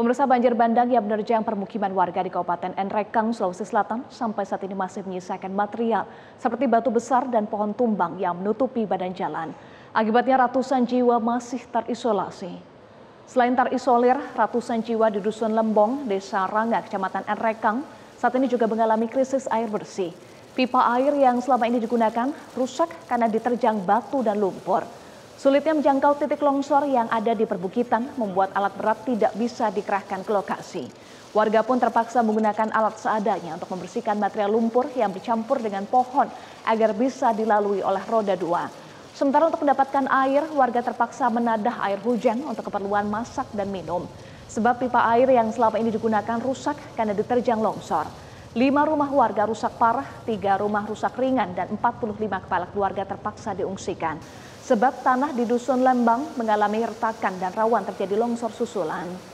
Pemirsa, banjir bandang yang menerjang permukiman warga di Kabupaten Enrekang, Sulawesi Selatan sampai saat ini masih menyisakan material seperti batu besar dan pohon tumbang yang menutupi badan jalan. Akibatnya ratusan jiwa masih terisolasi. Selain terisolir, ratusan jiwa di Dusun Lembong, Desa Rangga, Kecamatan Enrekang saat ini juga mengalami krisis air bersih. Pipa air yang selama ini digunakan rusak karena diterjang batu dan lumpur. Sulitnya menjangkau titik longsor yang ada di perbukitan membuat alat berat tidak bisa dikerahkan ke lokasi. Warga pun terpaksa menggunakan alat seadanya untuk membersihkan material lumpur yang bercampur dengan pohon agar bisa dilalui oleh roda dua. Sementara untuk mendapatkan air, warga terpaksa menadah air hujan untuk keperluan masak dan minum. Sebab pipa air yang selama ini digunakan rusak karena diterjang longsor. 5 rumah warga rusak parah, 3 rumah rusak ringan, dan 45 kepala keluarga terpaksa diungsikan. Sebab tanah di Dusun Lembong mengalami retakan dan rawan terjadi longsor susulan.